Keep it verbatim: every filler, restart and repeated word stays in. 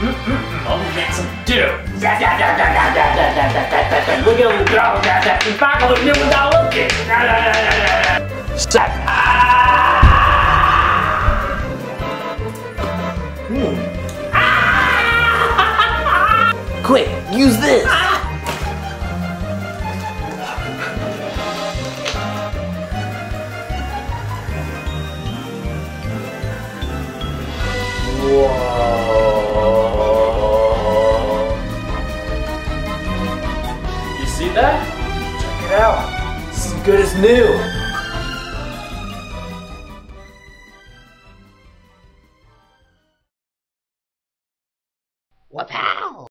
Oh, that's some dude. Look at him go. He's back on the new without looking. Stop. Quick, use this. Whoa. You see that? Check it out. It's as good as new.